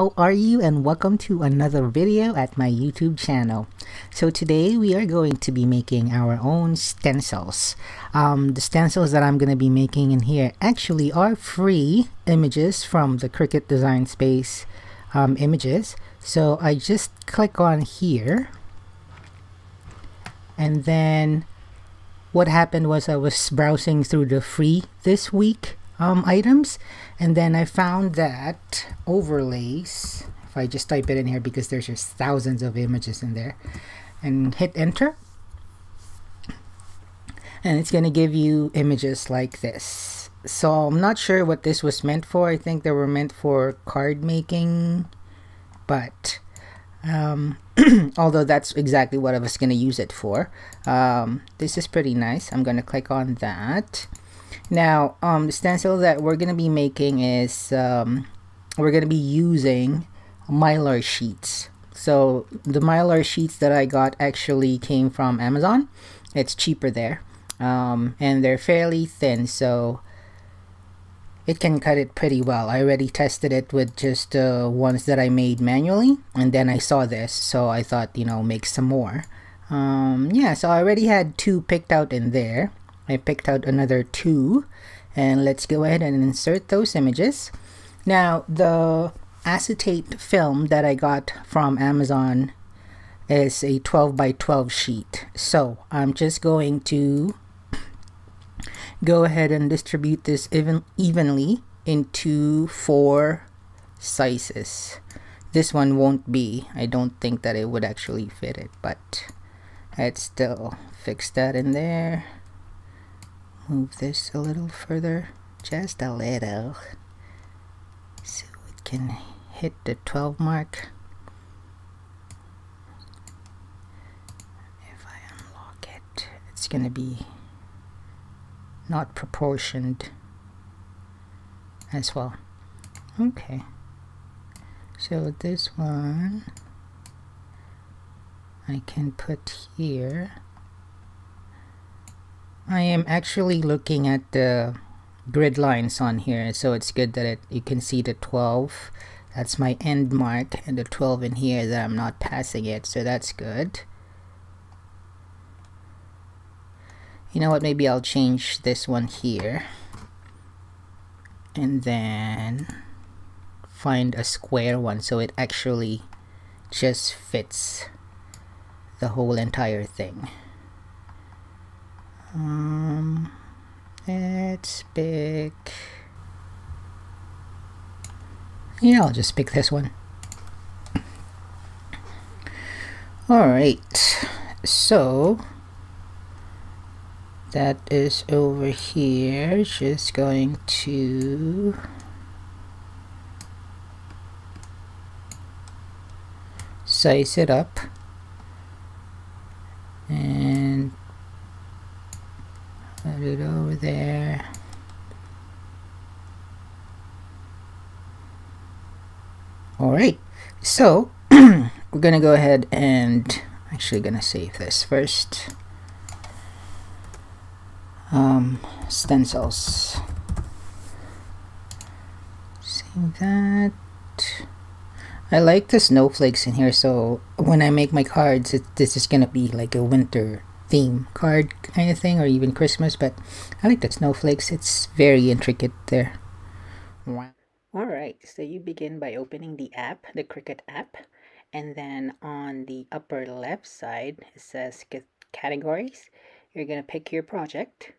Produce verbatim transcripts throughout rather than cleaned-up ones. How are you, and welcome to another video at my YouTube channel. So today we are going to be making our own stencils. Um, the stencils that I'm going to be making in here actually are free images from the Cricut Design Space um, images. So I just click on here, and then what happened was I was browsing through the free this week Um, items, and then I found that overlays, if I just type it in here because there's just thousands of images in there, and hit enter, and it's going to give you images like this. So I'm not sure what this was meant for. I think they were meant for card making, but um, although that's exactly what I was going to use it for. Um, this is pretty nice. I'm going to click on that. Now, um, the stencil that we're going to be making is, um, we're going to be using Mylar sheets. So the Mylar sheets that I got actually came from Amazon. It's cheaper there. Um, and they're fairly thin, so it can cut it pretty well. I already tested it with just uh, ones that I made manually. And then I saw this, so I thought, you know, make some more. Um, yeah, so I already had two picked out in there. I picked out another two, and let's go ahead and insert those images. Now, the acetate film that I got from Amazon is a twelve by twelve sheet, so I'm just going to go ahead and distribute this even evenly into four sizes. This one won't be, I don't think that it would actually fit it, but let's still fix that in there. Move this a little further, just a little, so it can hit the twelve mark. If I unlock it, it's going to be not proportioned as well. Okay, so this one I can put here. I am actually looking at the grid lines on here, so it's good that it, you can see the twelve. That's my end mark, and the twelve in here that I'm not passing it, so that's good. You know what, maybe I'll change this one here. And then find a square one, so it actually just fits the whole entire thing. Um, let's pick, yeah, I'll just pick this one. Alright, so that is over here. Just going to size it up and put it over there. Alright, so we're gonna go ahead and actually gonna save this first. Um, stencils. Save that. I like the snowflakes in here, so when I make my cards, it, this is gonna be like a winter theme card kind of thing, or even Christmas, but I like the snowflakes. It's very intricate there. Wow. Alright, so you begin by opening the app, the Cricut app, and then on the upper left side it says categories. You're gonna pick your project,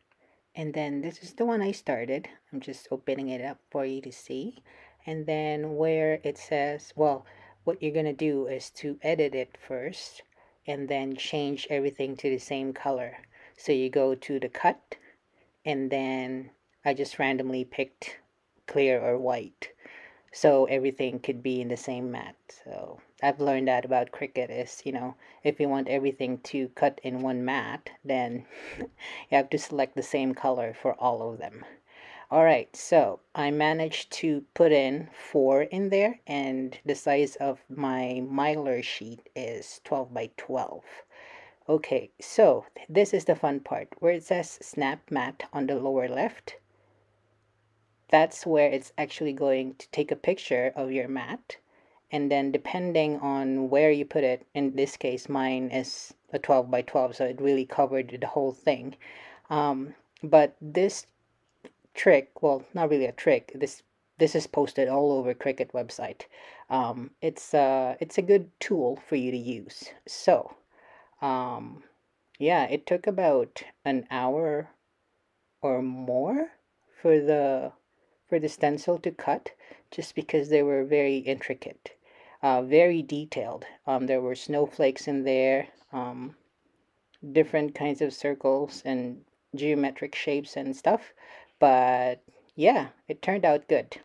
and then this is the one I started. I'm just opening it up for you to see, and then where it says, well, what you're gonna do is to edit it first and then change everything to the same color. So you go to the cut, and then I just randomly picked clear or white, so everything could be in the same mat. So I've learned that about Cricut is, you know, if you want everything to cut in one mat, then you have to select the same color for all of them. Alright, so I managed to put in four in there, and the size of my Mylar sheet is twelve by twelve. Okay, so this is the fun part, where it says snap mat on the lower left. That's where it's actually going to take a picture of your mat, And then depending on where you put it, in this case mine is a twelve by twelve, so it really covered the whole thing. Um, but this trick, well, not really a trick, this this is posted all over Cricut website. Um, it's, uh, it's a good tool for you to use. So, um, yeah, it took about an hour or more for the, for the stencil to cut, just because they were very intricate. Uh, very detailed. Um, there were snowflakes in there, um, different kinds of circles and geometric shapes and stuff. But yeah, it turned out good.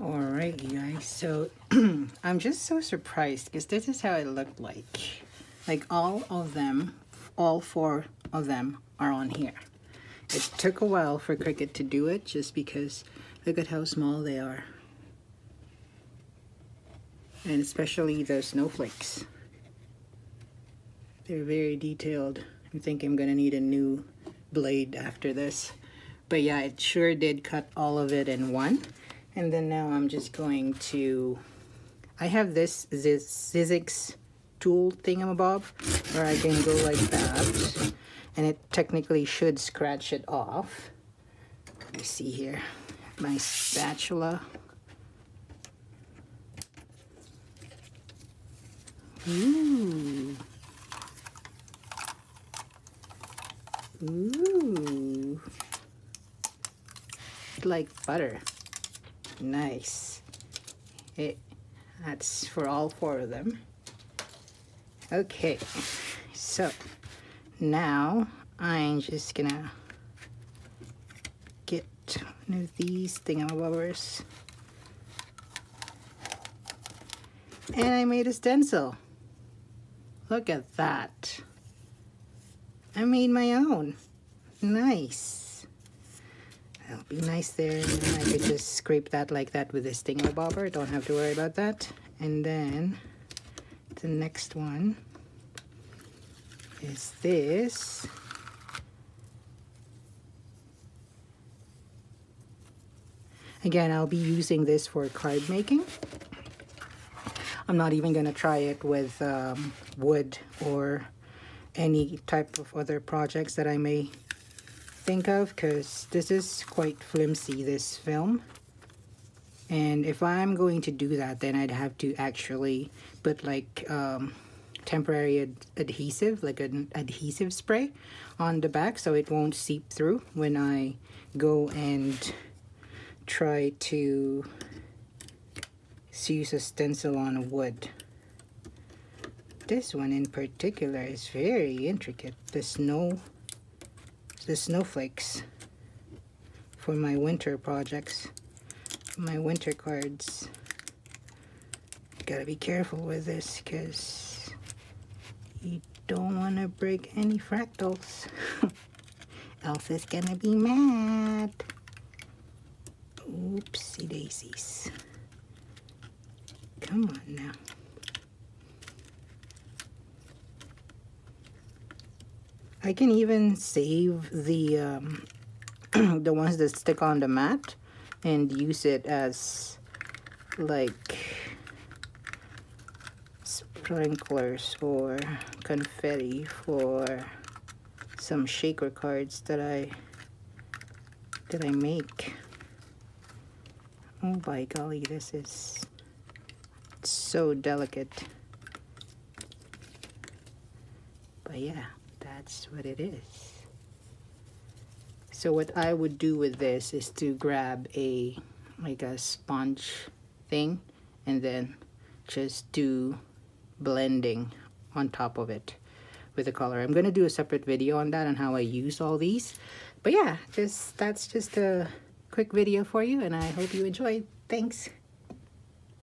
All right, you guys. So I'm just so surprised because this is how it looked like. Like all of them, all four of them are on here. It took a while for Cricut to do it just because look at how small they are. And especially those snowflakes. They're very detailed. I think I'm gonna need a new blade after this. But yeah, it sure did cut all of it in one. And then now I'm just going to... I have this Sizzix tool thingamabob where I can go like that. And it technically should scratch it off. Let me see here. My spatula. Ooh. Ooh. It's like butter. Nice. It, that's for all four of them. Okay. So. Now, I'm just gonna get one of these thingamabobbers. And I made a stencil. Look at that. I made my own. Nice. That'll be nice there. And then I could just scrape that like that with this thingamabobber. Don't have to worry about that. And then the next one is this. Again, I'll be using this for card making. I'm not even going to try it with um, wood or any type of other projects that I may think of, because this is quite flimsy, this film. And if I'm going to do that, then I'd have to actually put like um, temporary ad adhesive, like an adhesive spray on the back, so it won't seep through when I go and try to use a stencil on wood. This one in particular is very intricate. The snow, the snowflakes for my winter projects, my winter cards. Gotta be careful with this because you don't want to break any fractals. Else is gonna be mad. Oopsie daisies. Come on now. I can even save the um, the ones that stick on the mat and use it as like sprinklers or confetti for some shaker cards that I that I make. Oh by golly, this is so delicate. But yeah, that's what it is. So what I would do with this is to grab a like a sponge thing and then just do blending on top of it with the color. I'm gonna do a separate video on that, on how I use all these. But yeah, just that's just a quick video for you, and I hope you enjoyed. Thanks.